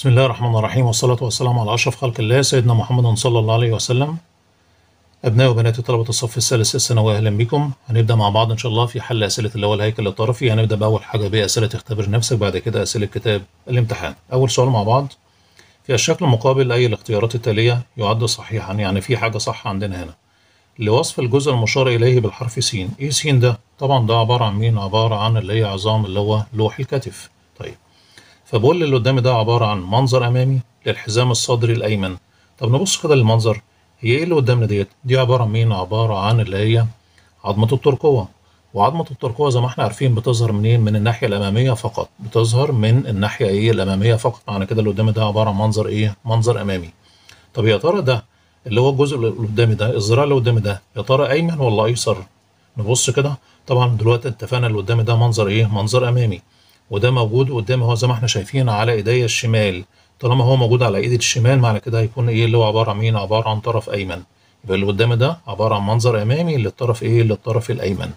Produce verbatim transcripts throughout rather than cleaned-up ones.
بسم الله الرحمن الرحيم، والصلاة والسلام على أشرف خلق الله سيدنا محمد صلى الله عليه وسلم. أبناء وبنات طلبة الصف الثالث الثانوي، أهلا بكم. هنبدأ مع بعض إن شاء الله في حل أسئلة اللي هو الهيكل الطرفي. هنبدأ بأول حاجة بأسئلة اختبر نفسك، بعد كده أسئلة كتاب الامتحان. أول سؤال مع بعض: في الشكل مقابل أي الاختيارات التالية يعد صحيحا؟ يعني في حاجة صح عندنا هنا. لوصف الجزء المشار إليه بالحرف س. إيه س ده؟ طبعا ده عبارة عن مين؟ عبارة عن اللي هي عظام اللي هو لوح الكتف. طيب، فبقول اللي قدامي ده عبارة عن منظر أمامي للحزام الصدري الأيمن. طب نبص كده للمنظر، هي إيه اللي قدامنا ديت؟ دي عبارة عن مين؟ عبارة عن اللي هي عظمة الترقوة، وعظمة الترقوة زي ما احنا عارفين بتظهر منين؟ من الناحية الأمامية فقط، بتظهر من الناحية إيه؟ الأمامية فقط. معنى كده اللي قدامي ده عبارة عن منظر إيه؟ منظر أمامي. طب يا ترى ده اللي هو الجزء اللي قدامي ده، الذراع اللي قدامي ده، يا ترى أيمن ولا أيسر؟ نبص كده، طبعا دلوقتي اتفقنا اللي قدامي ده منظر إيه؟ منظر أمامي، وده موجود قدامي هو زي ما احنا شايفين على ايديا الشمال. طالما هو موجود على ايدي الشمال معنى كده هيكون ايه اللي هو عباره عن مين؟ عباره عن طرف ايمن. يبقى اللي قدامي ده عباره عن منظر امامي للطرف ايه؟ للطرف الايمن.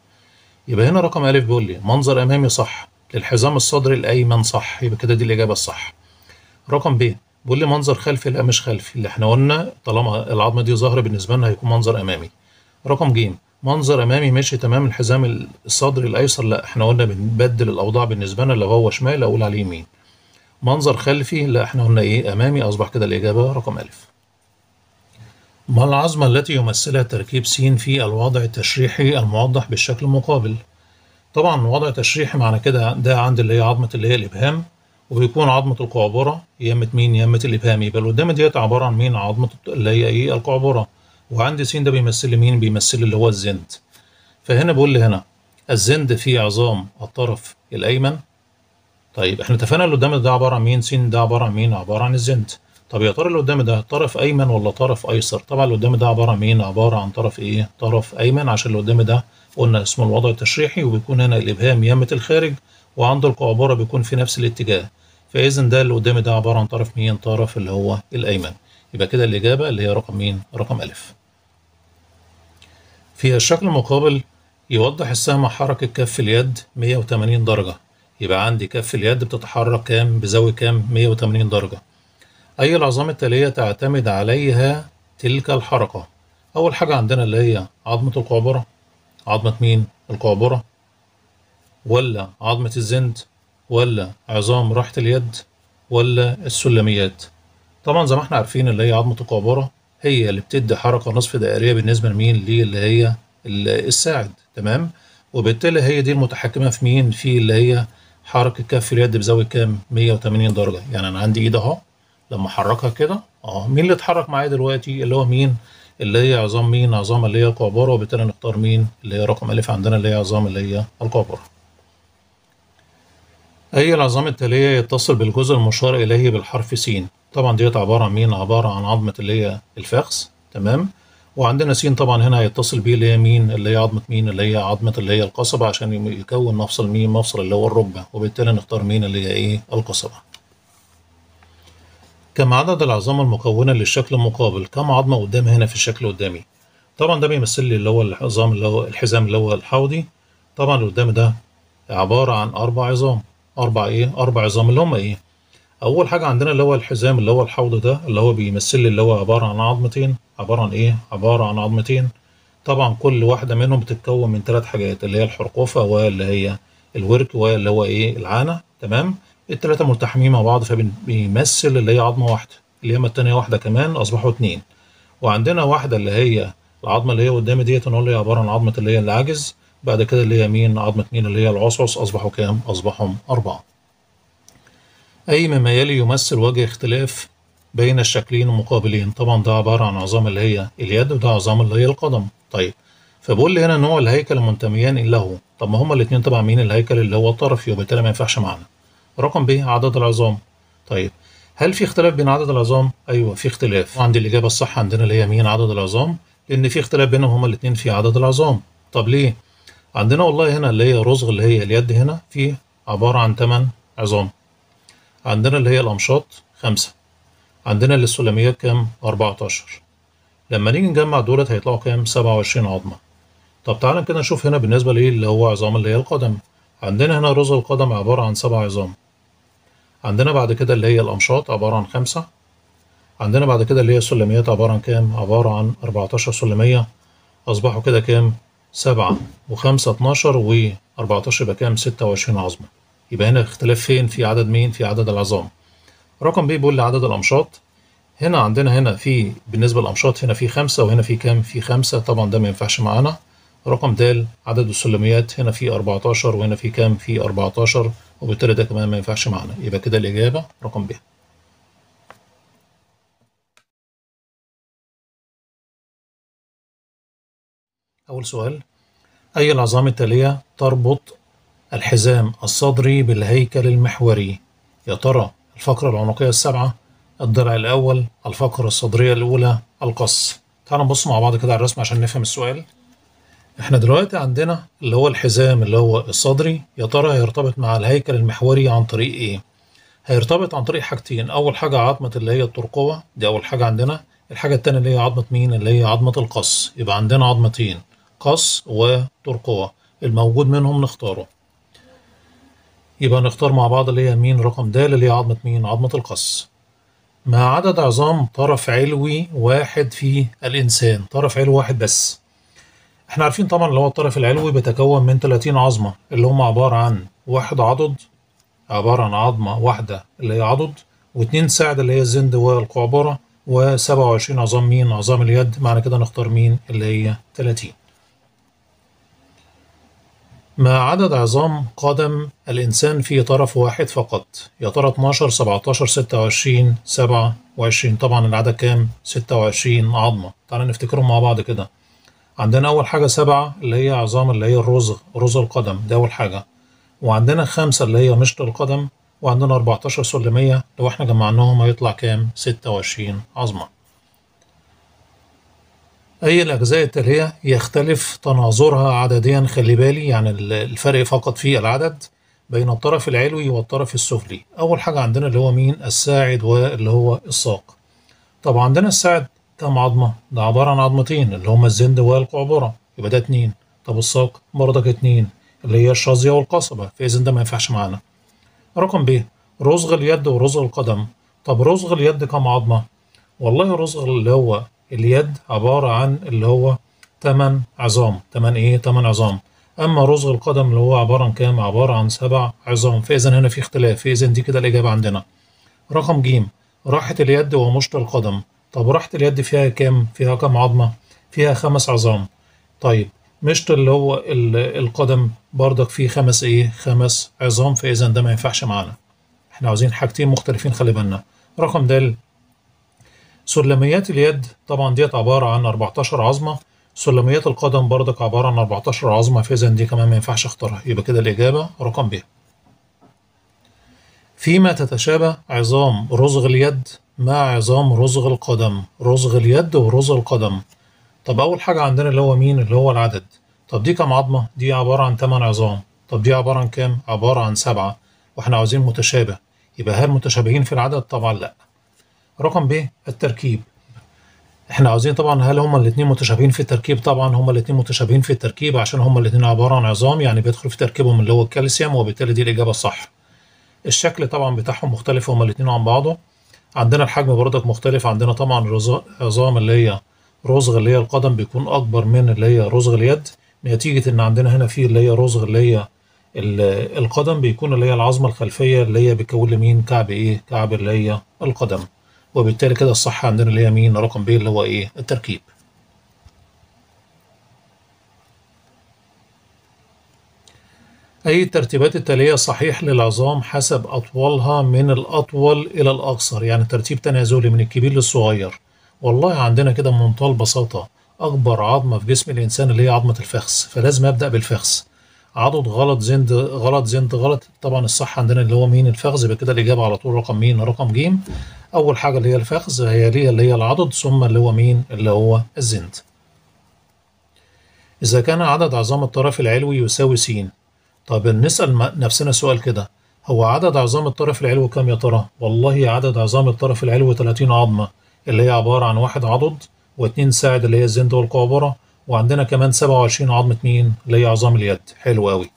يبقى هنا رقم الف بيقول لي منظر امامي صح، للحزام الصدري الايمن صح، يبقى كده دي الاجابه الصح. رقم ب بيقول لي منظر خلفي، لا مش خلفي، اللي احنا قلنا طالما العظمه دي ظاهره بالنسبه لنا هيكون منظر امامي. رقم ج منظر امامي ماشي تمام، الحزام الصدري الايسر لا، احنا قلنا بنبدل الاوضاع بالنسبه لنا، لو هو شمال اقول عليه يمين. منظر خلفي لا، احنا قلنا ايه؟ امامي. اصبح كده الاجابه رقم الف. ما العظمه التي يمثلها تركيب س في الوضع التشريحي الموضح بالشكل المقابل؟ طبعا وضع تشريحي معنى كده ده عند اللي هي عظمه اللي هي الابهام، وبيكون عظمه القعبره يمه مين؟ يمه الابهام. يبقى اللي قدامي ديت عباره عن مين؟ عظمه اللي هي ايه؟ القعبره. وعندي س ده بيمثل لي مين؟ بيمثل اللي هو الزند. فهنا بقول لي هنا الزند في عظام الطرف الايمن. طيب احنا اتفقنا اللي قدامنا ده عباره عن مين؟ س ده عباره عن مين؟ عباره عن الزند. طب يا ترى اللي قدامي ده طرف ايمن ولا طرف ايسر؟ طبعا اللي قدامي ده عباره عن مين؟ عباره عن طرف ايه؟ طرف ايمن، عشان اللي قدامي ده قلنا اسمه الوضع التشريحي، وبيكون هنا الابهام يمه الخارج، وعنده القعبره بيكون في نفس الاتجاه. فاذا ده اللي قدامي ده عباره عن طرف مين؟ طرف اللي هو الايمن. يبقى كده الإجابة اللي هي رقم مين؟ رقم ألف. في الشكل المقابل يوضح السهم حركة كف اليد مية وتمانين درجة. يبقى عندي كف اليد بتتحرك كام؟ بزاوية كام؟ مية وتمانين درجة. أي العظام التالية تعتمد عليها تلك الحركة؟ أول حاجة عندنا اللي هي عظمة القعبرة، عظمة مين؟ القعبرة، ولا عظمة الزند، ولا عظام راحة اليد، ولا السلميات. طبعا زي ما احنا عارفين اللي هي عظمه القعبره هي اللي بتدي حركه نصف دائريه بالنسبه لمين؟ اللي هي الساعد، تمام؟ وبالتالي هي دي المتحكمه في مين؟ في اللي هي حركه كف اليد بزاويه كام؟ مية وتمانين درجه. يعني انا عندي ايد اهو لما احركها كده اه مين اللي اتحرك معايا دلوقتي؟ اللي هو مين؟ اللي هي عظام مين؟ عظام اللي هي القعبره. وبالتالي نختار مين؟ اللي هي رقم الف عندنا اللي هي عظام اللي هي القعبره. أي العظام التالية يتصل بالجزء المشار إليه بالحرف س؟ طبعا ديت عبارة عن مين؟ عبارة عن عظمة اللي هي الفخذ، تمام؟ وعندنا س طبعا هنا هيتصل بيه اللي هي مين؟ اللي هي عظمة مين؟ اللي هي عظمة اللي هي القصبة، عشان يكون مفصل مين؟ مفصل اللي هو الركبة، وبالتالي نختار مين؟ اللي هي إيه؟ القصبة. كم عدد العظام المكونة للشكل المقابل؟ كم عظمة قدامي هنا في الشكل قدامي؟ طبعا ده بيمثل لي اللي هو العظام اللي هو الحزام اللي هو الحوضي. طبعا اللي قدامي ده عبارة عن أربع عظام. أربع إيه؟ أربع عظام اللي هم إيه؟ أول حاجة عندنا اللي هو الحزام اللي هو الحوض ده اللي هو بيمثل لي اللي هو عبارة عن عظمتين، عبارة عن إيه؟ عبارة عن عظمتين. طبعًا كل واحدة منهم بتتكون من ثلاث حاجات، اللي هي الحرقوفة واللي هي الورك واللي هو إيه؟ العانة، تمام؟ الثلاثة ملتحمين مع بعض فبيمثل اللي هي عظمة واحدة، اليمة التانية واحدة كمان، أصبحوا اتنين. وعندنا واحدة اللي هي العظمة اللي هي قدامي ديت نقول هي عبارة عن عظمة اللي هي العاجز. بعد كده اللي هي مين؟ عظمة مين؟ اللي هي العصعص. أصبحوا كام؟ أصبحوا أربعة. أي مما يلي يمثل وجه اختلاف بين الشكلين المقابلين؟ طبعًا ده عبارة عن عظام اللي هي اليد وده عظام اللي هي القدم. طيب فبقول لي هنا نوع الهيكل منتميان له. طب ما هما الاتنين تبع مين؟ الهيكل اللي هو الطرفي، وبالتالي ما ينفعش معانا. رقم ب عدد العظام. طيب هل في اختلاف بين عدد العظام؟ أيوه في اختلاف، وعندي الإجابة الصح عندنا اللي هي مين؟ عدد العظام، لأن في اختلاف بينهم هما الاتنين في عدد العظام. طب ليه؟ عندنا والله هنا اللي هي الرزغ اللي هي اليد هنا فيه عبارة عن تمن عظام. عندنا اللي هي الأمشاط خمسة. عندنا اللي السلميات كام؟ أربعتاشر. لما نيجي نجمع دولت هيطلعوا كام؟ سبعة وعشرين عظمة. طب تعالى كده نشوف هنا بالنسبة ليه اللي هو عظام اللي هي القدم. عندنا هنا رزغ القدم عبارة عن سبع عظام. عندنا بعد كده اللي هي الأنشاط عبارة عن خمسة. عندنا بعد كده اللي هي السلميات عبارة عن كام؟ عبارة عن أربعتاشر سلمية، أصبحوا كده كام؟ سبعة وخمسة اتناشر وأربعتاشر يبقى كام؟ ستة وعشرين عظمة. يبقى هنا اختلاف فين؟ في عدد مين؟ في عدد العظام. رقم ب بيقول لي عدد الأنشاط. هنا عندنا هنا في بالنسبة للأنشاط هنا في خمسة وهنا في كام؟ في خمسة، طبعا ده ما ينفعش معانا. رقم د عدد السلميات هنا في أربعتاشر وهنا في كام؟ في أربعتاشر، وبالتالي ده كمان ما ينفعش معانا. يبقى كده الإجابة رقم ب. أول سؤال، أي العظام التالية تربط الحزام الصدري بالهيكل المحوري؟ يا ترى الفقرة العنقية السابعة، الضلع الأول، الفقرة الصدرية الأولى، القص. تعالوا نبص مع بعض كده على الرسم عشان نفهم السؤال. إحنا دلوقتي عندنا اللي هو الحزام اللي هو الصدري، يا ترى هيرتبط مع الهيكل المحوري عن طريق إيه؟ هيرتبط عن طريق حاجتين، أول حاجة عظمة اللي هي الترقوة، دي أول حاجة عندنا. الحاجة التانية اللي هي عظمة مين؟ اللي هي عظمة القص. يبقى عندنا عظمتين، قص وترقوة، الموجود منهم نختاره. يبقى نختار مع بعض اللي هي مين؟ رقم د اللي هي عظمة مين؟ عظمة القص. مع عدد عظام طرف علوي واحد في الإنسان، طرف علوي واحد بس. احنا عارفين طبعا اللي هو الطرف العلوي بيتكون من ثلاثين عظمة، اللي هم عبارة عن واحد عضد، عبارة عن عظمة واحدة اللي هي عضد، واثنين ساعد اللي هي الزند والقعبرة، وسبعة وعشرين عظام مين؟ عظام اليد. معنى كده نختار مين؟ اللي هي ثلاثين. مع عدد عظام قدم الإنسان في طرف واحد فقط، يا ترى اتناشر، سبعتاشر، ستة وعشرين، سبعة وعشرين، طبعا العدد كام؟ ستة وعشرين عظمة. تعالى نفتكرهم مع بعض كده. عندنا أول حاجة سبعة اللي هي عظام اللي هي الرزغ، رزغ القدم، ده أول حاجة. وعندنا خمسة اللي هي مشط القدم، وعندنا أربعتاشر سلمية، لو احنا جمعناهم هيطلع كام؟ ستة وعشرين عظمة. أي الأجزاء التالية يختلف تناظرها عدديا؟ خلي بالي يعني الفرق فقط في العدد بين الطرف العلوي والطرف السفلي. أول حاجة عندنا اللي هو مين؟ الساعد واللي هو الساق. طب عندنا الساعد كم عظمة؟ ده عبارة عن عظمتين اللي هما الزند والقعبرة، يبقى ده اتنين. طب الساق برضك اتنين اللي هي الشظية والقصبة، فإذن ده ما ينفعش معانا. رقم ب رزغ اليد ورزغ القدم. طب رزغ اليد كم عظمة؟ والله رزغ اللي هو اليد عبارة عن اللي هو تمن عظام، تمن إيه؟ تمن عظام. أما رزغ القدم اللي هو عبارة عن كام؟ عبارة عن سبع عظام، فإذن هنا في اختلاف، فإذن دي كده الإجابة عندنا. رقم ج راحة اليد ومشط القدم. طب راحة اليد فيها كام؟ فيها كام عظمة؟ فيها خمس عظام. طيب مشط اللي هو القدم بردك فيه خمس إيه؟ خمس عظام، فإذا ده ما ينفعش معانا. إحنا عاوزين حاجتين مختلفين خلي بالنا. رقم د سلميات اليد طبعا ديت عبارة عن أربعتاشر عظمة، سلميات القدم بردك عبارة عن أربعتاشر عظمة، فإذا دي كمان ما ينفعش اختارها. يبقى كده الإجابة رقم ب. فيما تتشابه عظام رزغ اليد مع عظام رزغ القدم، رزغ اليد ورزغ القدم. طب أول حاجة عندنا اللي هو مين؟ اللي هو العدد. طب دي كام عظمة؟ دي عبارة عن تمن عظام. طب دي عبارة عن كام؟ عبارة عن سبعة، وإحنا عاوزين متشابه. يبقى هل متشابهين في العدد؟ طبعا لأ. رقم ب التركيب. إحنا عاوزين طبعا هل هما الاتنين متشابهين في التركيب؟ طبعا هما الاتنين متشابهين في التركيب عشان هما الاتنين عبارة عن عظام، يعني بيدخل في تركيبهم اللي هو الكالسيوم، وبالتالي دي الإجابة الصح. الشكل طبعا بتاعهم مختلف هما الاتنين عن بعضه. عندنا الحجم بردك مختلف، عندنا طبعا عظام اللي هي رزغ اللي هي القدم بيكون أكبر من اللي هي رزغ اليد، نتيجة إن عندنا هنا في اللي هي رزغ اللي هي القدم بيكون اللي هي العظمة الخلفية اللي هي بتكون لمين؟ كعب إيه؟ كعب اللي هي القدم، وبالتالي كده الصح عندنا اللي هي مين؟ رقم ب اللي هو إيه؟ التركيب. أي الترتيبات التالية صحيح للعظام حسب أطولها من الأطول إلى الأقصر، يعني ترتيب تنازلي من الكبير للصغير؟ والله عندنا كده بمنتهى البساطة، أكبر عظمة في جسم الإنسان اللي هي عظمة الفخذ، فلازم أبدأ بالفخذ. عضد غلط، زند غلط، زند غلط، طبعا الصح عندنا اللي هو مين؟ الفخذ. يبقى كده الإجابة على طول رقم مين؟ رقم ج. أول حاجة اللي هي الفخذ، هيليها اللي هي العضد، ثم اللي هو مين؟ اللي هو الزند. إذا كان عدد عظام الطرف العلوي يساوي س، طب نسأل نفسنا سؤال كده، هو عدد عظام الطرف العلوي كام يا ترى؟ والله عدد عظام الطرف العلوي ثلاثين عظمة، اللي هي عبارة عن واحد عضد واثنين ساعد اللي هي الزند والقعبرة، وعندنا كمان سبعة وعشرين عظمة مين؟ اللي هي عظام اليد. حلو قوي.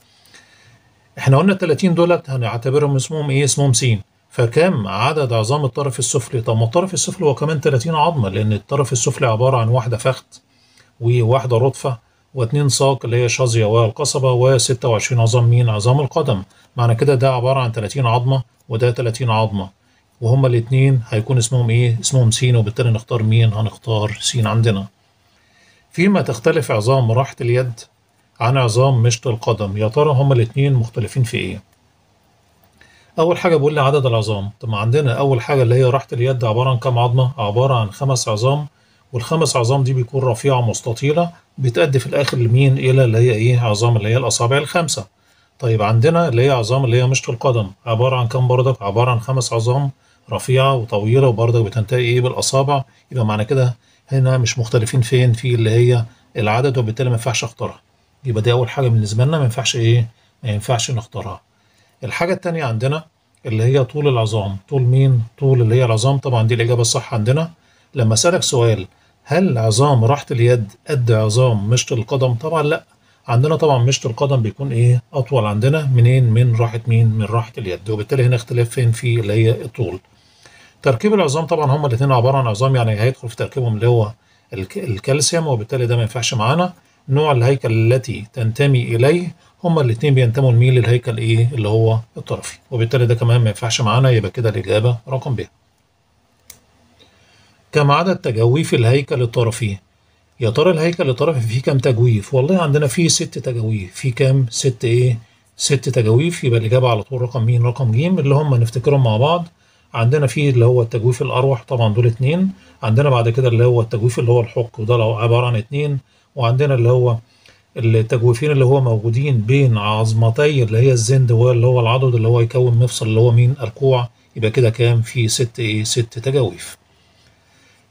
احنا قلنا ال ثلاثين دولت هنعتبرهم اسمهم ايه؟ اسمهم س، فكم عدد عظام الطرف السفلي؟ طب ما الطرف السفلي هو كمان ثلاثين عظمه، لان الطرف السفلي عباره عن واحده فخذ وواحده رضفه واثنين ساق اللي هي شظيه والقصبه وستة وعشرين عظام مين؟ عظام القدم. معنى كده ده عباره عن ثلاثين عظمه وده ثلاثين عظمه، وهما الاثنين هيكون اسمهم ايه؟ اسمهم س، وبالتالي نختار مين؟ هنختار س عندنا. فيما تختلف عظام راحه اليد عن عظام مشط القدم، يا ترى هما الاثنين مختلفين في ايه؟ أول حاجة بقول لي عدد العظام، طب ما عندنا أول حاجة اللي هي راحة اليد عبارة عن كام عظمة؟ عبارة عن خمس عظام، والخمس عظام دي بيكون رفيعة مستطيلة بتأدي في الآخر لمين؟ إلى اللي هي إيه؟ عظام اللي هي الأصابع الخمسة. طيب عندنا اللي هي عظام اللي هي مشط القدم عبارة عن كام بردك؟ عبارة عن خمس عظام رفيعة وطويلة وبردك بتنتهي إيه؟ بالأصابع، يبقى معنى كده هنا مش مختلفين فين؟ في اللي هي العدد، وبالتالي ما ينفعش أختارها. يبقى دي أول حاجة بالنسبة لنا ما ينفعش إيه؟ ما ينفعش نختارها. الحاجة التانية عندنا اللي هي طول العظام، طول مين؟ طول اللي هي العظام، طبعا دي الإجابة الصح عندنا. لما أسألك سؤال هل عظام راحة اليد قد عظام مشط القدم؟ طبعا لأ، عندنا طبعا مشط القدم بيكون إيه؟ أطول عندنا منين؟ من راحة مين؟ من راحة اليد، وبالتالي هنا اختلاف فين؟ في اللي هي الطول. تركيب العظام طبعا هما الاتنين عبارة عن عظام، يعني هيدخل في تركيبهم اللي هو الكالسيوم، وبالتالي ده ما ينفعش معانا. نوع الهيكل التي تنتمي إليه، هما الاثنين بينتموا لمين؟ للهيكل ايه؟ اللي هو الطرفي، وبالتالي ده كمان ما ينفعش معانا، يبقى كده الاجابه رقم ب. كم عدد تجويف الهيكل الطرفي؟ يا ترى الهيكل الطرفي فيه كام تجويف؟ والله عندنا فيه ست تجويف، فيه كام؟ ست ايه؟ ست تجويف، يبقى الاجابه على طول رقم مين؟ رقم ج، اللي هم نفتكرهم مع بعض. عندنا فيه اللي هو التجويف الاروح، طبعا دول اثنين، عندنا بعد كده اللي هو التجويف اللي هو الحق، وده لو عباره عن اثنين، وعندنا اللي هو التجويفين اللي هو موجودين بين عظمتي اللي هي الزند واللي هو العضد اللي هو يكون مفصل اللي هو مين؟ الكوع. يبقى كده كام؟ في ست ايه؟ ست تجاويف.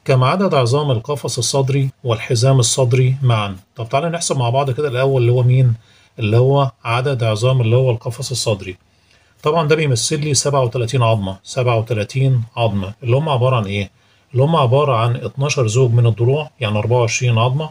كم عدد عظام القفص الصدري والحزام الصدري معا؟ طب تعالى نحسب مع بعض كده الاول اللي هو مين؟ اللي هو عدد عظام اللي هو القفص الصدري. طبعا ده بيمثل لي سبعة وثلاثين عظمه، سبعة وثلاثين عظمه اللي هم عباره عن ايه؟ اللي هم عباره عن اثناشر زوج من الضلوع، يعني أربعة وعشرين عظمه،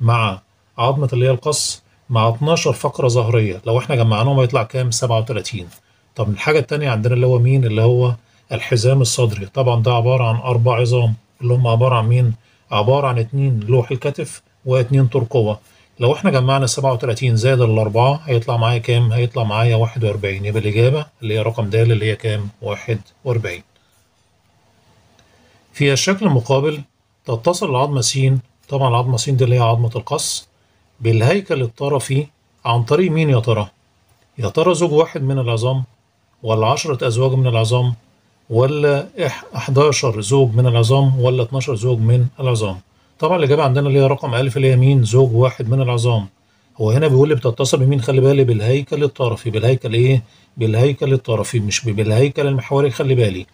مع عظمة اللي هي القص، مع اثناشر فقرة ظهرية، لو احنا جمعناهم هيطلع كام؟ سبعة وثلاثين. طب الحاجة التانية عندنا اللي هو مين؟ اللي هو الحزام الصدري، طبعا ده عبارة عن أربع عظام، اللي هم عبارة عن مين؟ عبارة عن اتنين لوح الكتف واتنين ترقوة، لو احنا جمعنا سبعة وثلاثين زائد الأربعة هيطلع معايا كام؟ هيطلع معايا واحد وأربعين، يبقى الإجابة اللي هي رقم د اللي هي كام؟ واحد وأربعين. في الشكل المقابل تتصل العظمة س، طبعا العظمة س دي اللي هي عظمة القص، بالهيكل الطرفي عن طريق مين يا ترى؟ يا ترى زوج واحد من العظام، ولا عشرة أزواج من العظام، ولا أحد عشر زوج من العظام، ولا اثناشر زوج من العظام؟ طبعا الإجابة عندنا اللي هي رقم ألف اللي هي مين؟ زوج واحد من العظام. هو هنا بيقول لي بتتصل بمين؟ خلي بالي بالهيكل الطرفي، بالهيكل إيه؟ بالهيكل الطرفي، مش بالهيكل المحوري، خلي بالي.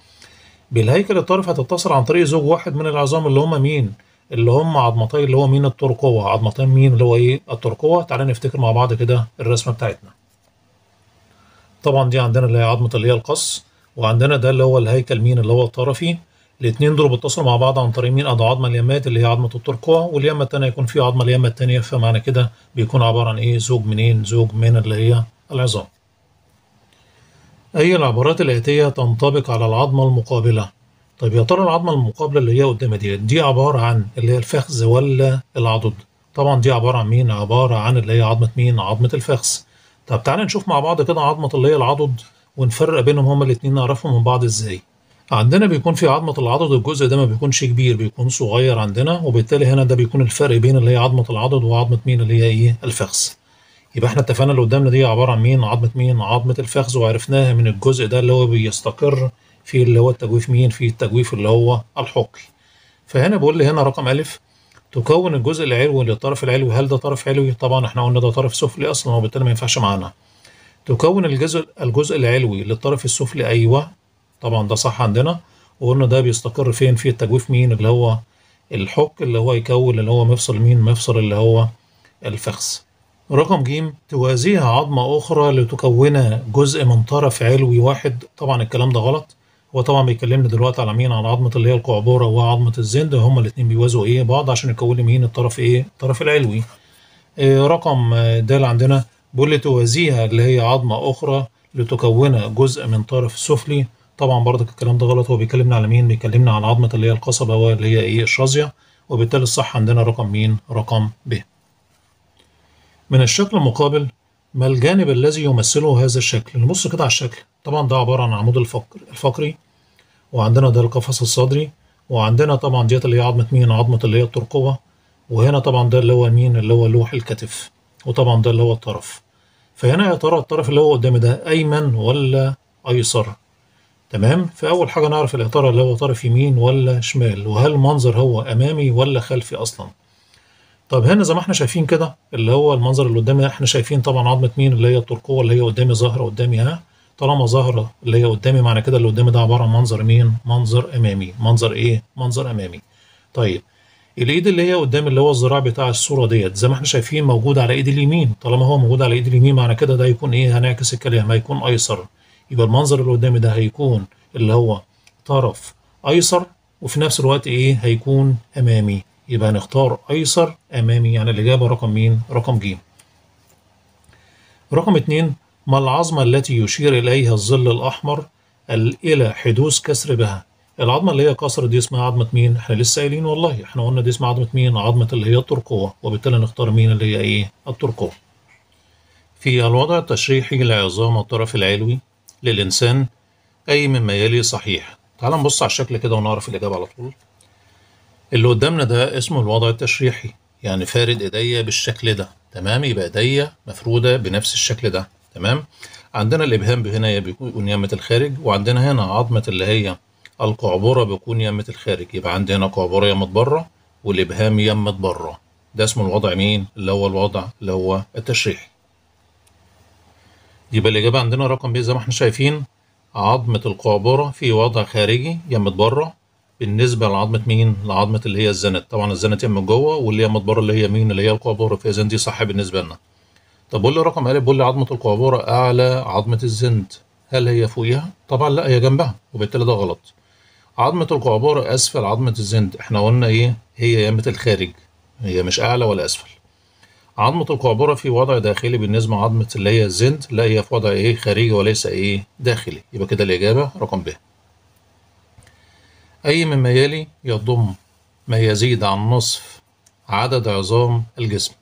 بالهيكل الطرفي هتتصل عن طريق زوج واحد من العظام اللي هما مين؟ اللي هم عظمتين اللي هو مين؟ الترقوة، عظمتين مين؟ اللي هو ايه؟ الترقوة. تعالى نفتكر مع بعض كده الرسمة بتاعتنا. طبعا دي عندنا اللي هي عظمة اللي هي القص، وعندنا ده اللي هو الهيكل مين؟ اللي هو الطرفي. الاتنين دول بيتصلوا مع بعض عن طريق مين؟ أدي عظمة اليمات اللي هي عظمة الترقوة، واليمة التانية يكون فيها عظمة اليمة التانية، فمعنى كده بيكون عبارة عن ايه؟ زوج منين؟ زوج من اللي هي العظام. أي العبارات الآتية تنطبق على العظمة المقابلة؟ طيب يا ترى العظمه المقابله اللي هي قدامها دي دي عباره عن اللي هي الفخذ ولا العضد؟ طبعا دي عباره عن مين؟ عباره عن اللي هي عظمه مين؟ عظمه الفخذ. طب تعالى نشوف مع بعض كده عظمه اللي هي العضد ونفرق بينهم هما الاثنين، نعرفهم من بعض ازاي؟ عندنا بيكون في عظمه العضد الجزء ده ما بيكونش كبير، بيكون صغير عندنا، وبالتالي هنا ده بيكون الفرق بين اللي هي عظمه العضد وعظمه مين؟ اللي هي ايه؟ الفخذ. يبقى احنا اتفقنا اللي قدامنا دي عباره عن مين؟ عظمه مين؟ عظمه الفخذ، وعرفناها من الجزء ده اللي هو بيستقر في اللي هو التجويف مين؟ في التجويف اللي هو الحقي. فهنا بقول لي هنا رقم أ تكون الجزء العلوي للطرف العلوي، هل ده طرف علوي؟ طبعا احنا قلنا ده طرف سفلي اصلا، وبالتالي ما ينفعش معانا. تكون الجزء الجزء العلوي للطرف السفلي، ايوه طبعا ده صح عندنا، وقلنا ده بيستقر فين؟ في التجويف مين؟ اللي هو الحق اللي هو يكون اللي هو مفصل مين؟ مفصل اللي هو الفخذ. رقم ج توازيها عظمه اخرى لتكونها جزء من طرف علوي واحد، طبعا الكلام ده غلط، وطبعا بيكلمني دلوقتي على مين؟ على عظمه اللي هي القعبوره وعظمه الزند، هما الاثنين بيوازوا ايه؟ بعض عشان يكون لي مين؟ الطرف ايه؟ الطرف العلوي. إيه رقم د عندنا؟ بيقول لي توازيها اللي هي عظمه اخرى لتكونها جزء من طرف سفلي، طبعا برضك الكلام ده غلط. هو بيكلمنا على مين؟ بيكلمنا على عظمه اللي هي القصبه واللي هي ايه الشظيه، وبالتالي الصح عندنا رقم مين؟ رقم ب. من الشكل المقابل ما الجانب الذي يمثله هذا الشكل؟ نبص كده على الشكل. طبعا ده عباره عن عمود الفقر الفقري، وعندنا ده القفص الصدري، وعندنا طبعا ديت اللي هي عظمه مين؟ عظمه اللي هي الترقوه، وهنا طبعا ده اللي هو مين؟ اللي هو لوح الكتف، وطبعا ده اللي هو الطرف. فهنا يا ترى الطرف اللي هو قدامي ده ايمن ولا ايسر؟ تمام. فاول حاجه نعرف يا ترى اللي هو طرف يمين ولا شمال، وهل المنظر هو امامي ولا خلفي اصلا. طب هنا زي ما احنا شايفين كده اللي هو المنظر اللي قدامي احنا شايفين طبعا عظمه مين؟ اللي هي الترقوه اللي هي قدامي ظاهره قدامي اهي. طالما ظاهره اللي هي قدامي معنى كده اللي قدامي ده عباره عن منظر مين؟ منظر امامي. منظر ايه؟ منظر امامي. طيب الايد اللي هي قدام اللي هو الذراع بتاع الصوره ديت زي ما احنا شايفين موجود على ايد اليمين. طالما هو موجود على ايد اليمين معنى كده ده هيكون ايه؟ هنعكس الكلام، هيكون ايسر. يبقى المنظر اللي قدامي ده هيكون اللي هو طرف ايسر، وفي نفس الوقت ايه؟ هيكون امامي. يبقى هنختار ايسر امامي، يعني الاجابه رقم مين؟ رقم ج. رقم اتنين، ما العظمه التي يشير اليها الظل الاحمر الى حدوث كسر بها؟ العظمه اللي هي كسر دي اسمها عظمه مين؟ احنا لسه قايلين والله، احنا قلنا دي اسمها عظمه مين؟ عظمه اللي هي الترقوه، وبالتالي نختار مين؟ اللي هي ايه؟ الترقوه. في الوضع التشريحي لعظام الطرف العلوي للانسان اي مما يلي صحيح. تعال نبص على الشكل كده ونعرف الاجابه على طول. اللي قدامنا ده اسمه الوضع التشريحي، يعني فارد ايديا بالشكل ده، تمام؟ يبقى ايديا مفروده بنفس الشكل ده، تمام؟ عندنا الابهام هنا بيكون يمه الخارج، وعندنا هنا عظمه اللي هي القعبرة بيكون يمة الخارج. يبقى عندي هنا قعبرة يمة بره والإبهام يمة بره. ده اسمه الوضع مين؟ اللي هو الوضع اللي هو التشريحي. يبقى الإجابة عندنا رقم ب زي ما احنا شايفين عظمة القعبرة في وضع خارجي يمة بره بالنسبة لعظمة مين؟ لعظمة اللي هي الزند. طبعا الزند يمة جوه واللي يمة بره اللي هي مين؟ اللي هي القعبرة. فإذا دي صح بالنسبة لنا. طب قول لي رقم أ، قول لي عظمة القعبرة أعلى عظمة الزند، هل هي فوقيها؟ طبعا لا، هي جنبها، وبالتالي ده غلط. عظمة القعبرة أسفل عظمة الزند، إحنا قلنا إيه؟ هي يمة الخارج، هي مش أعلى ولا أسفل. عظمة القعبرة في وضع داخلي بالنسبة لعظمة اللي هي الزند، لا هي في وضع إيه؟ خارجي وليس إيه؟ داخلي. يبقى كده الإجابة رقم ب. أي مما يلي يضم ما يزيد عن نصف عدد عظام الجسم.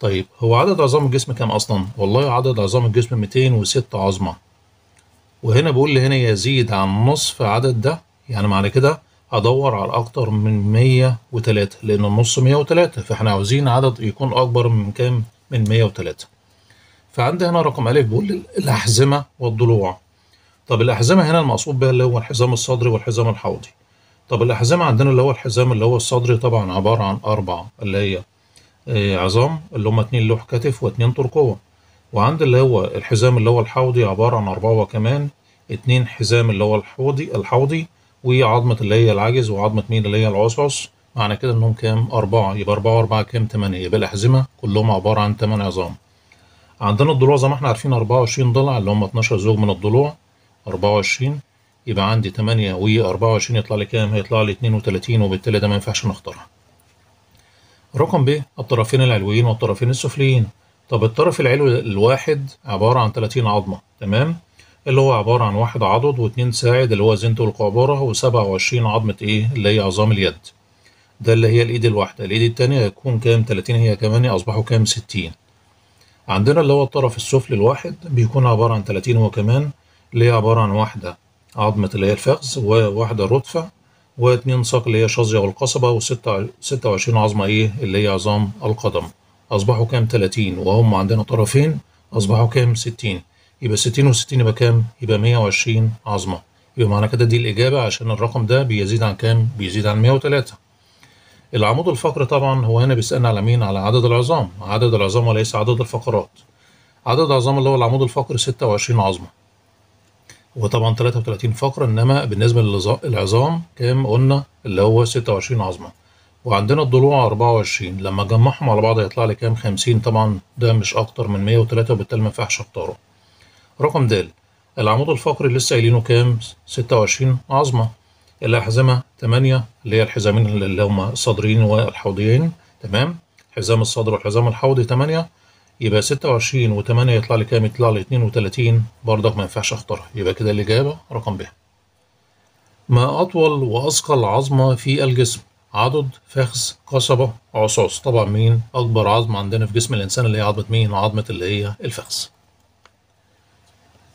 طيب هو عدد عظام الجسم كام أصلا؟ والله عدد عظام الجسم مئتين وستة عظمة. وهنا بقول لي هنا يزيد عن نصف عدد ده، يعني معنى كده هدور على اكتر من مئة وتلاتة لان النص مئة وتلاتة، فاحنا عاوزين عدد يكون اكبر من كام؟ من مئة وتلاتة. فعندي هنا رقم ا بيقول لي الاحزمه والضلوع. طب الاحزمه هنا المقصود بها اللي هو الحزام الصدري والحزام الحوضي. طب الاحزمه عندنا اللي هو الحزام اللي هو الصدري طبعا عباره عن اربع اللي هي عظام اللي هم اتنين لوح كتف واتنين ترقوه، وعند اللي هو الحزام اللي هو الحوضي عباره عن اربعه وكمان اتنين حزام اللي هو الحوضي الحوضي وعظمه اللي هي العجز وعظمه مين اللي هي العصعص. معنى كده انهم كام؟ اربعه. يبقى اربعه واربعه كام؟ تمانيه. يبقى الاحزمه كلهم عباره عن تمن عظام. عندنا الضلوع زي ما احنا عارفين اربعة وعشرين ضلع اللي هم اتناشر زوج من الضلوع اربعة وعشرين. يبقى عندي تمانيه و اربعة وعشرين يطلع لي كام؟ هيطلع لي اتنين وتلاتين، وبالتالي ده ما ينفعش نختارها. رقم ب الطرفين العلويين والطرفين السفليين. طب الطرف العلوي الواحد عباره عن تلاتين عظمه، تمام؟ اللي هو عباره عن واحد عضد واتنين ساعد اللي هو زنت والقعبره وسبعة وعشرين عظمه ايه؟ اللي هي عظام اليد. ده اللي هي الايد الواحده. الايد الثانيه هيكون كام؟ تلاتين هي كمان، اصبحوا كام؟ ستين. عندنا اللي هو الطرف السفلي الواحد بيكون عباره عن تلاتين هو كمان، اللي هي عباره عن واحده عظمه اللي هي الفخذ وواحده ردفه واتنين ساق اللي هي شظيه والقصبه وستة وعشرين عظمه ايه؟ اللي هي عظام القدم. اصبحوا كام؟ تلاتين. وهم عندنا طرفين اصبحوا كام؟ ستين. يبقى ستين و60 يبقى كام؟ يبقى مئة وعشرين عظمه. يبقى معنى كده دي الاجابه عشان الرقم ده بيزيد عن كام؟ بيزيد عن مئة وتلاتة. العمود الفقري طبعا هو هنا بيسالنا على مين؟ على عدد العظام، عدد العظام وليس عدد الفقرات. عدد عظام اللي هو العمود الفقري ستة وعشرين عظمه. وطبعا تلاتة وتلاتين فقره، انما بالنسبه للعظام كام؟ قلنا اللي هو ستة وعشرين عظمه. وعندنا الضلوع اربعة وعشرين، لما اجمعهم على بعض هيطلع لي كام؟ خمسين. طبعا ده مش اكتر من مئة وتلاتة، وبالتالي ما ينفعش اختاره. رقم د العمود الفقري لسه قايلينه كام؟ ستة وعشرين عظمه. الاحزمه تمانيه اللي هي الحزامين اللي هما الصدريين والحوضيين، تمام؟ حزام الصدر والحزام الحوضي تمانيه. يبقى ستة وعشرين و8 يطلع لي كام؟ يطلع لي اتنين وتلاتين، برضك ما ينفعش اختارها. يبقى كده الاجابه رقم ب. ما أطول وأثقل عظمة في الجسم؟ عضد، فخذ، قصبة، عصاص. طبعا مين أكبر عظمة عندنا في جسم الإنسان؟ اللي هي عظمة مين؟ عظمة اللي هي الفخذ.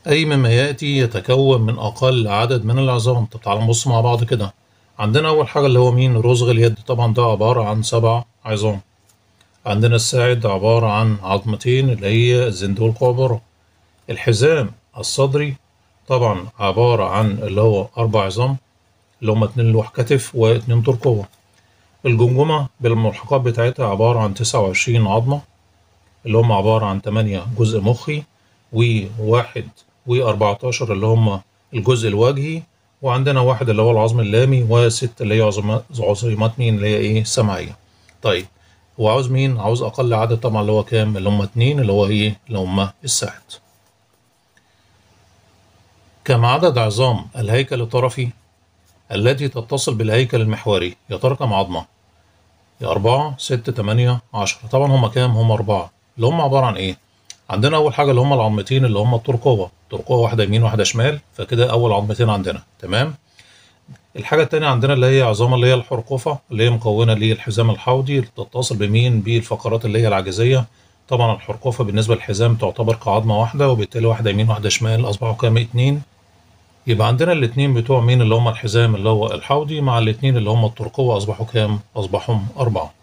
أي مما يأتي يتكون من أقل عدد من العظام. طب تعالوا نبص مع بعض كده. عندنا أول حاجة اللي هو مين؟ رزغ اليد. طبعا ده عبارة عن سبع عظام. عندنا الساعد عبارة عن عظمتين اللي هي الزند والقعبرة. الحزام الصدري طبعا عبارة عن اللي هو أربع عظام اللي هما اتنين لوح كتف واتنين ترقوة. الجمجمة بالملحقات بتاعتها عبارة عن تسعة وعشرين عظمة اللي هما عبارة عن تمانية جزء مخي وواحد وأربعتاشر اللي هما الجزء الوجهي، وعندنا واحد اللي هو العظم اللامي وست اللي هي عظيمات مين اللي هي ايه؟ سمعية. طيب هو عاوز مين؟ عاوز أقل عدد طبعا اللي هو كام؟ اللي هما اتنين اللي هو ايه؟ اللي هما الساعد. كم عدد عظام الهيكل الطرفي التي تتصل بالهيكل المحوري؟ يا ترى كم عظمة؟ يا أربعة، ستة، تمانية، عشرة. طبعا هما كام؟ هما أربعة اللي هما عبارة عن إيه؟ عندنا أول حاجة اللي هما العظمتين اللي هما الترقوة، ترقوة واحدة يمين واحدة شمال، فكده أول عظمتين عندنا، تمام؟ الحاجة التانية عندنا اللي هي عظام اللي هي الحرقفة اللي هي مكونة للحزام الحوضي اللي تتصل بمين؟ بالفقرات اللي هي العجزية. طبعا الحرقفة بالنسبة للحزام تعتبر كعظمة واحدة، وبالتالي واحدة يمين واحدة شمال أصبحوا كام؟ اتنين. يبقى عندنا الاتنين بتوع مين اللي هما الحزام اللي هو الحوضي مع الاتنين اللي هما الترقوة أصبحوا كام؟ أصبحوا أربعة.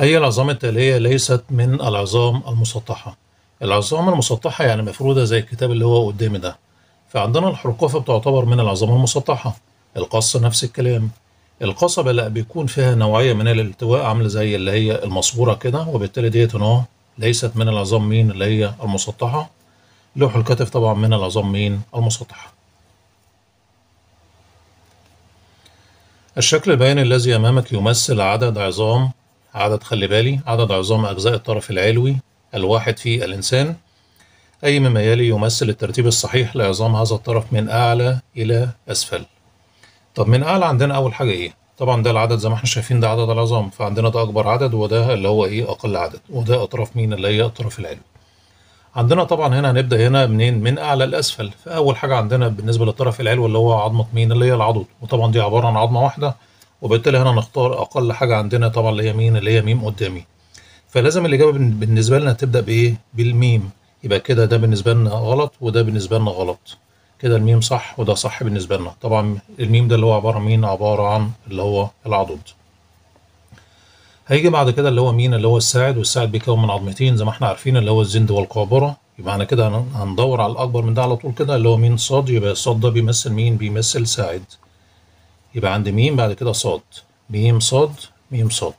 أي العظام التالية ليست من العظام المسطحة؟ العظام المسطحة يعني مفرودة زي الكتاب اللي هو قدامي ده، فعندنا الحرقفة بتعتبر من العظام المسطحة. القص نفس الكلام. القصبة لأ، بيكون فيها نوعية من الالتواء عاملة زي اللي هي المصبورة كده، وبالتالي ديت هنا ليست من العظام مين اللي هي المسطحة. لوح الكتف طبعا من العظام مين؟ المسطحة. الشكل البياني الذي أمامك يمثل عدد عظام، عدد خلي بالي عدد عظام أجزاء الطرف العلوي الواحد في الإنسان. أي مما يلي يمثل الترتيب الصحيح لعظام هذا الطرف من أعلى إلى أسفل. طب من أعلى عندنا أول حاجة إيه؟ طبعا ده العدد زي ما احنا شايفين ده عدد العظام، فعندنا ده أكبر عدد وده اللي هو إيه؟ أقل عدد، وده أطراف مين اللي هي الطرف العلوي. عندنا طبعا هنا هنبدأ هنا منين؟ من أعلى لأسفل. فأول حاجة عندنا بالنسبة للطرف العلوي اللي هو عظمة مين اللي هي العضد، وطبعا دي عبارة عن عظمة واحدة، وبالتالي هنا نختار أقل حاجة عندنا طبعا اللي هي مين؟ اللي هي ميم قدامي. فلازم الإجابة بالنسبة لنا تبدأ بإيه؟ بالميم. يبقى كده ده بالنسبة لنا غلط وده بالنسبة لنا غلط. كده الميم صح وده صح بالنسبة لنا. طبعا الميم ده اللي هو عبارة مين؟ عبارة عن اللي هو العضد. هيجي بعد كده اللي هو مين؟ اللي هو الساعد، والساعد بيكون من عظمتين زي ما احنا عارفين اللي هو الزند والقعبرة. يبقى احنا كده هندور على الأكبر من ده على طول كده اللي هو مين؟ صاد. يبقى الصاد ده بيمثل مين؟ بيمثل ساعد. يبقى عند ميم بعد كده صاد، ميم صاد، ميم صاد.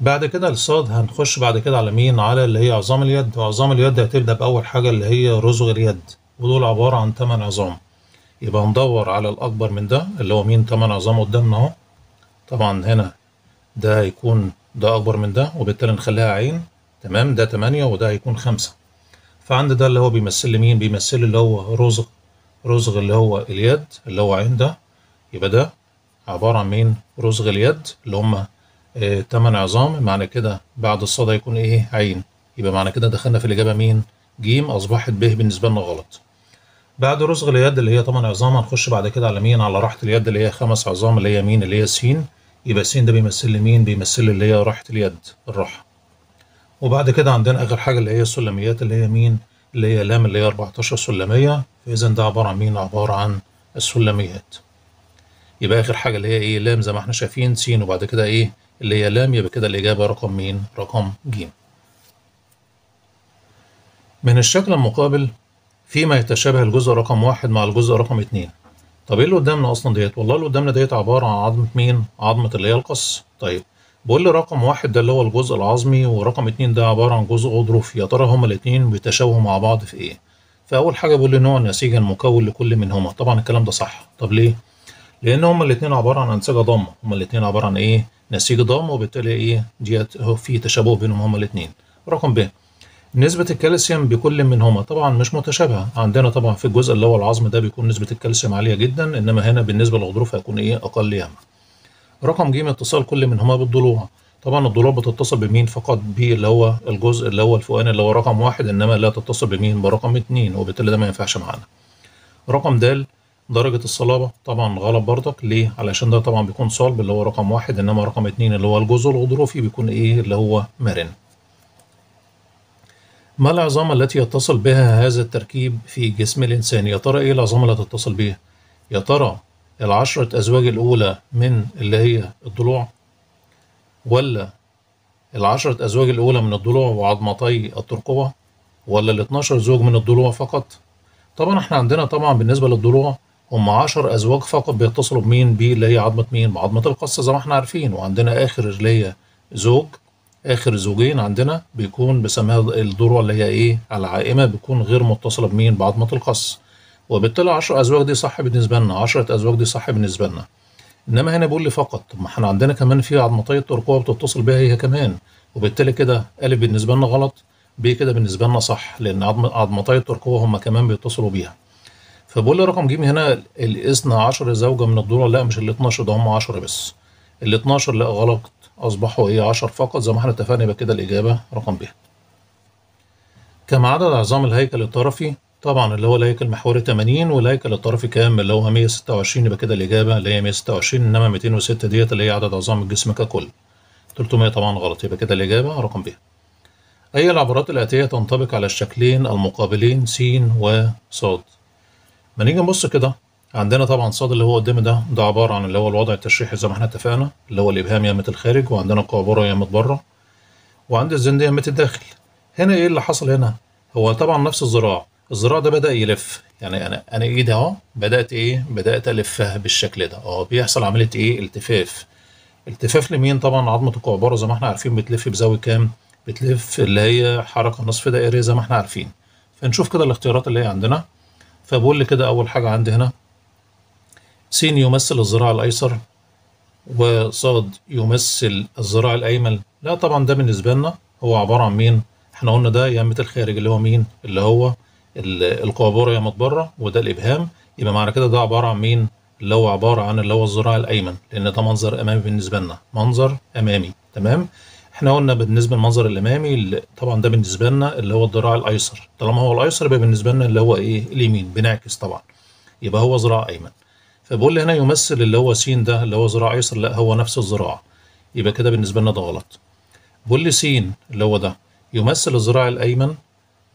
بعد كده الصاد هنخش بعد كده على مين؟ على اللي هي عظام اليد. وعظام اليد هتبدأ بأول حاجة اللي هي رزغ اليد، ودول عبارة عن تمن عظام. يبقى هندور على الأكبر من ده اللي هو مين؟ تمن عظام قدامنا أهو. طبعا هنا ده هيكون ده أكبر من ده وبالتالي نخليها عين، تمام؟ ده تمانية وده هيكون خمسة. فعند ده اللي هو بيمثل لي مين؟ بيمثل اللي هو رزغ رزغ اللي هو اليد اللي هو عين ده. يبقى ده عبارة عن مين؟ رزغ اليد اللي هما اه تمن عظام. معنى كده بعد الصاد هيكون ايه؟ عين. يبقى معنى كده دخلنا في الإجابة مين؟ جيم. أصبحت ب بالنسبة لنا غلط. بعد رزغ اليد اللي هي تمن عظام هنخش بعد كده على مين؟ على راحة اليد اللي هي خمس عظام اللي هي مين؟ اللي هي س. يبقى س ده بيمثل لي مين؟ بيمثل اللي هي راحة اليد، الراحة. وبعد كده عندنا آخر حاجة اللي هي السلميات اللي هي مين؟ اللي هي لام اللي هي أربعتاشر سلمية. فإذا ده عبارة عن مين؟ عبارة عن السلميات. يبقى آخر حاجة اللي هي إيه؟ لام زي ما إحنا شايفين، س وبعد كده إيه؟ اللي هي لام. يبقى كده الإجابة رقم مين؟ رقم ج. من الشكل المقابل فيما يتشابه الجزء رقم واحد مع الجزء رقم اتنين. طب إيه اللي قدامنا أصلا ديت؟ والله اللي قدامنا ديت عبارة عن عظمة مين؟ عظمة اللي هي القص. طيب بقول لي رقم واحد ده اللي هو الجزء العظمي، ورقم اتنين ده عبارة عن جزء غضروفي. يا ترى هما الاتنين بيتشابهوا مع بعض في إيه؟ فأول حاجة بقول لي نوع النسيج المكون لكل منهما. طبعا الكلام ده صح. طب ليه؟ لأن هما الاتنين عبارة عن أنسجة ضامة، هما الاتنين عبارة عن إيه؟ نسيج ضام، وبالتالي إيه؟ ديت في تشابه بينهم هما الاتنين. رقم ب، نسبة الكالسيوم بكل منهما طبعا مش متشابهة. عندنا طبعا في الجزء اللي هو العظم ده بيكون نسبة الكالسيوم عالية جدا، إنما هنا بالنسبة للغضروف هيكون إيه؟ أقل ياما. رقم ج، اتصال كل منهما بالضلوع. طبعا الضلوع بتتصل بمين فقط؟ ب اللي هو الجزء اللي هو الفوقاني اللي هو رقم واحد، إنما لا تتصل بمين؟ برقم اتنين، وبالتالي ده ما ينفعش معانا. رقم د، درجة الصلابة طبعا غلط بردك. ليه؟ علشان ده طبعا بيكون صلب اللي هو رقم واحد، انما رقم اتنين اللي هو الجزء الغضروفي بيكون ايه اللي هو مرن. ما العظام التي يتصل بها هذا التركيب في جسم الانسان؟ يا ترى ايه العظام التي تتصل بها؟ يا ترى العشرة ازواج الاولى من اللي هي الضلوع، ولا العشرة ازواج الاولى من الضلوع وعظمتي الترقوة، ولا الاثناشر زوج من الضلوع فقط؟ طبعا احنا عندنا طبعا بالنسبة للضلوع هم عشر ازواج فقط بيتصلوا بمين؟ اللي هي عظمة مين؟ بعظمة القصة زي ما احنا عارفين. وعندنا اخر رجلية زوج، اخر زوجين عندنا بيكون بسميها الضلوع اللي هي ايه؟ العائمة، بيكون غير متصلة بمين؟ بعظمة القص. وبالتالي عشر ازواج دي صح بالنسبة لنا، عشرة ازواج دي صح بالنسبة لنا. انما هنا بيقول لي فقط، ما احنا عندنا كمان في عظمتي الترقوة بتتصل بها هي كمان، وبالتالي كده ا بالنسبة لنا غلط، ب كده بالنسبة لنا صح، لأن عظمتي الترقوة هم كمان بيتصلوا بيها. فبقول لي رقم ج هنا الاثنى عشر زوجة من الضلوع، لا مش ال اتناشر، ده هم عشرة بس. ال اتناشر لا غلط، أصبحوا إيه؟ عشرة فقط زي ما احنا اتفقنا، يبقى كده الإجابة رقم ب. كم عدد عظام الهيكل الطرفي؟ طبعا اللي هو الهيكل محوري تمانين، والهيكل الطرفي كام؟ اللي هو مية وستة وعشرين، يبقى كده الإجابة اللي هي مية وستة وعشرين، إنما ميتين وستة ديت اللي هي عدد عظام الجسم ككل. تلتمية طبعا غلط، يبقى كده الإجابة رقم ب. أي العبارات الآتية تنطبق على الشكلين المقابلين س وص؟ ما نيجي نبص كده عندنا طبعا ص اللي هو قدام ده، ده عبارة عن اللي هو الوضع التشريحي زي ما احنا اتفقنا، اللي هو الإبهام يمة الخارج، وعندنا القعبرة يمة بره، وعند الزند يمة الداخل. هنا إيه اللي حصل هنا؟ هو طبعا نفس الذراع، الذراع ده بدأ يلف، يعني أنا أنا إيدي أهو بدأت إيه؟ بدأت ألفها بالشكل ده، أه بيحصل عملية إيه؟ التفاف. التفاف لمين؟ طبعا عظمة القعبرة زي ما احنا عارفين بتلف بزاوية كام؟ بتلف اللي هي حركة نصف دائرية زي ما احنا عارفين. فنشوف كده الاختيارات اللي هي عندنا. فبقول لي كده أول حاجة عندي هنا س يمثل الذراع الأيسر، وص يمثل الذراع الأيمن. لا طبعا ده بالنسبة لنا هو عبارة عن مين؟ احنا قلنا ده يمة الخارج اللي هو مين؟ اللي هو القعبرة يمة بره، وده الإبهام، يبقى معنى كده ده عبارة عن مين؟ اللي هو عبارة عن اللي هو الذراع الأيمن، لأن ده منظر أمامي بالنسبة لنا، منظر أمامي، تمام؟ احنا قلنا بالنسبه للمنظر الامامي طبعا ده بالنسبه لنا اللي هو الذراع الايسر، طالما هو الايسر يبقى بالنسبه لنا اللي هو ايه؟ اليمين، بنعكس طبعا، يبقى هو ذراع ايمن. فبقول لي هنا يمثل اللي هو س ده اللي هو ذراع ايسر، لا هو نفس الذراع، يبقى كده بالنسبه لنا ده غلط. بقول لي س اللي هو ده يمثل الذراع الايمن،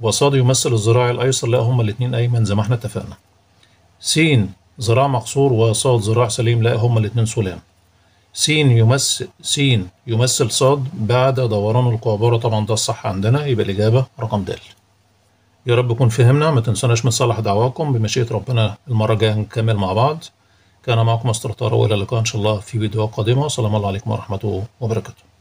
وص يمثل الذراع الايسر، لا هما الاثنين ايمن زي ما احنا اتفقنا. س ذراع مقصور، وص ذراع سليم، لا هما الاثنين سلام. س يمثل س يمثل ص بعد دوران القعبرة، طبعا ده الصح عندنا، يبقى الإجابة رقم د. يا رب تكون فهمنا، ما تنسوناش من صالح دعواكم، بمشيئة ربنا المرة الجاية هنكمل مع بعض. كان معكم مستر طارق، وإلى اللقاء إن شاء الله في فيديوهات قادمة. سلام الله عليكم ورحمته وبركاته.